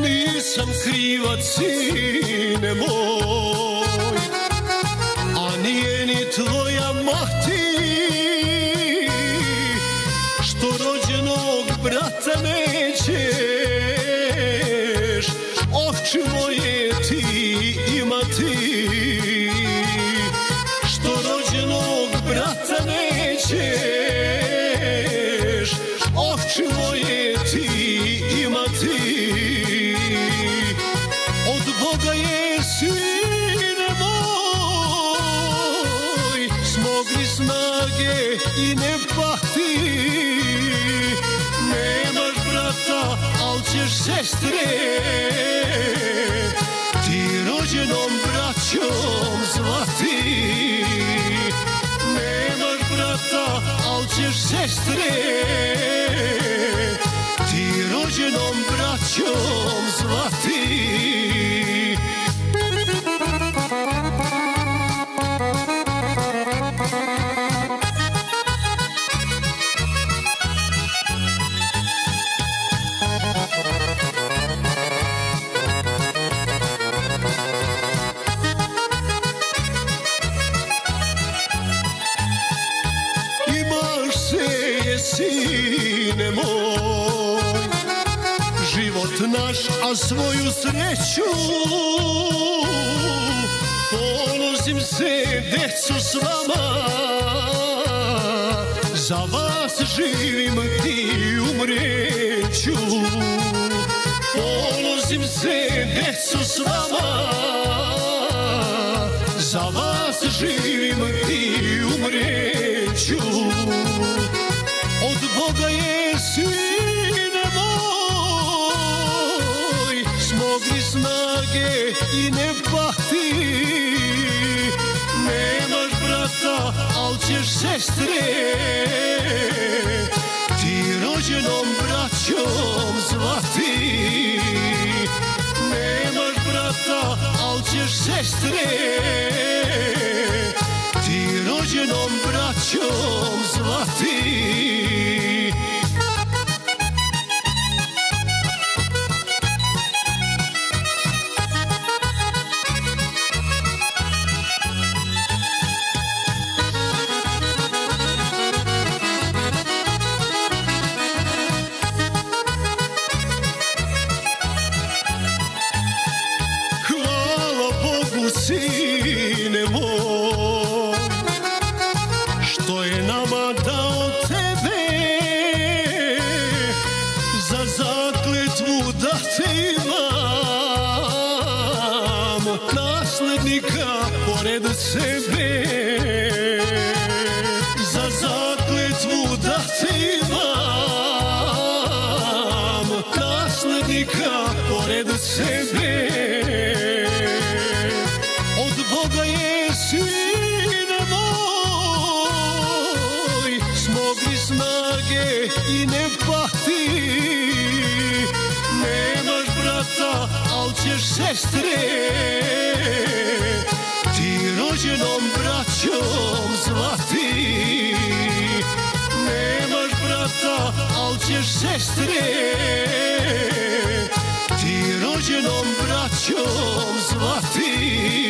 nisam krivac i nemoj, a nije ni tvoja mati što rođenog brata nećeš, ovči moje ti imati, što rođenog brata nećeš, ovči moje ti imati. Od Boga je sine moj, smogli snage i ne pahti, nemaš brata, al ćeš sestre, ti rođenom braćom zvati. Nemaš brata, al ćeš sestre, ti rođenom braćom zvati. Sine moj, život naš, a svoju sreću ponosim se, deco, s vama. Za vas živim i umreću, ponosim se, deco, s vama. Za vas živim i umreću. Od Boga je sine moj, smogli snage i ne pahti, nemaš brata, al ćeš sestre, ti rođenom braćom zvati. Nemaš brata, al ćeš sestre, ti rođenom braćom zvati. Sine moj, što je nama dao tebe, za zakletvu da te imam, naslednika pored sebe, za zakletvu da te imam, naslednika pored sebe. Od Boga je sine moj, smogli snage i ne pahti, nemaš brata, al ćeš sestre, ti rođenom braćom zvati. Nemaš brata, al ćeš sestre, ti rođenom braćom zvati.